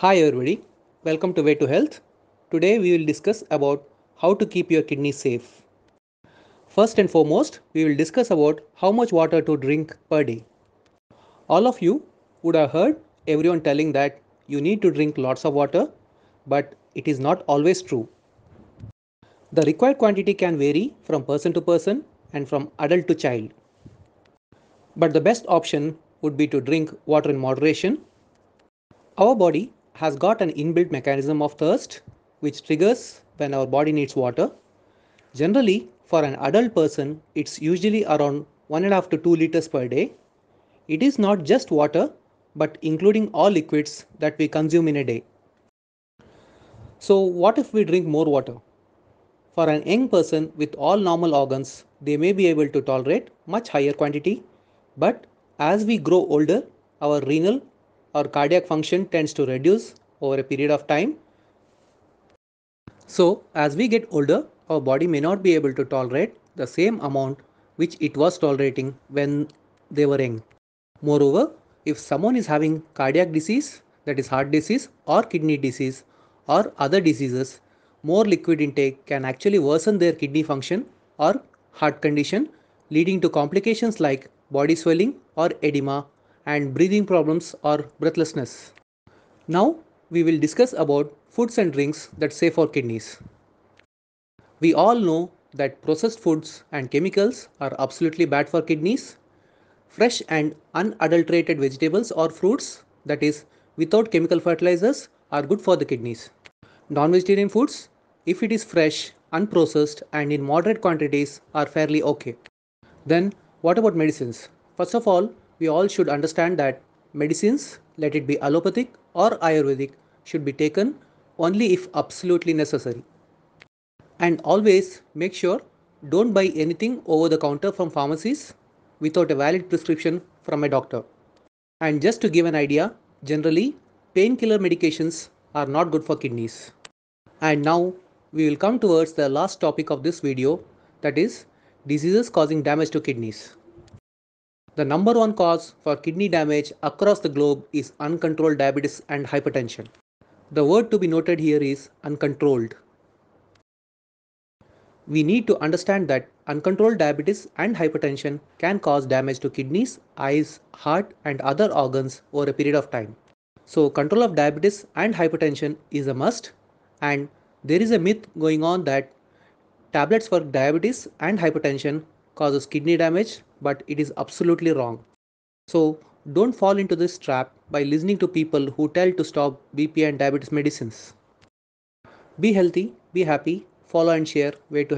Hi everybody, welcome to Way2health. Today we will discuss about how to keep your kidneys safe. First and foremost, we will discuss about how much water to drink per day. All of you would have heard everyone telling that you need to drink lots of water, but it is not always true. The required quantity can vary from person to person and from adult to child. But the best option would be to drink water in moderation. Our body has got an inbuilt mechanism of thirst which triggers when our body needs water. Generally, for an adult person, it's usually around 1.5 to 2 liters per day. It is not just water, but including all liquids that we consume in a day. So what if we drink more water? For an young person with all normal organs, they may be able to tolerate much higher quantity, but as we grow older, our renal or cardiac function tends to reduce over a period of time. So as we get older, our body may not be able to tolerate the same amount which it was tolerating when they were young. Moreover, if someone is having cardiac disease, that is heart disease or kidney disease or other diseases, more liquid intake can actually worsen their kidney function or heart condition, leading to complications like body swelling or edema and breathing problems or breathlessness. Now we will discuss about foods and drinks that safe for kidneys. We all know that processed foods and chemicals are absolutely bad for kidneys. Fresh and unadulterated vegetables or fruits, that is without chemical fertilizers, are good for the kidneys. Non-vegetarian foods, if it is fresh, unprocessed and in moderate quantities, are fairly okay. Then what about medicines? First of all, we all should understand that medicines, let it be allopathic or Ayurvedic, should be taken only if absolutely necessary. And always make sure don't buy anything over the counter from pharmacies without a valid prescription from a doctor. And just to give an idea, generally painkiller medications are not good for kidneys. And now we will come towards the last topic of this video, that is diseases causing damage to kidneys. The number one cause for kidney damage across the globe is uncontrolled diabetes and hypertension. The word to be noted here is uncontrolled. We need to understand that uncontrolled diabetes and hypertension can cause damage to kidneys, eyes, heart and other organs over a period of time. So control of diabetes and hypertension is a must, and there is a myth going on that tablets for diabetes and hypertension causes kidney damage, but it is absolutely wrong. So don't fall into this trap by listening to people who tell to stop BP and diabetes medicines. Be healthy, be happy, follow and share Way2health.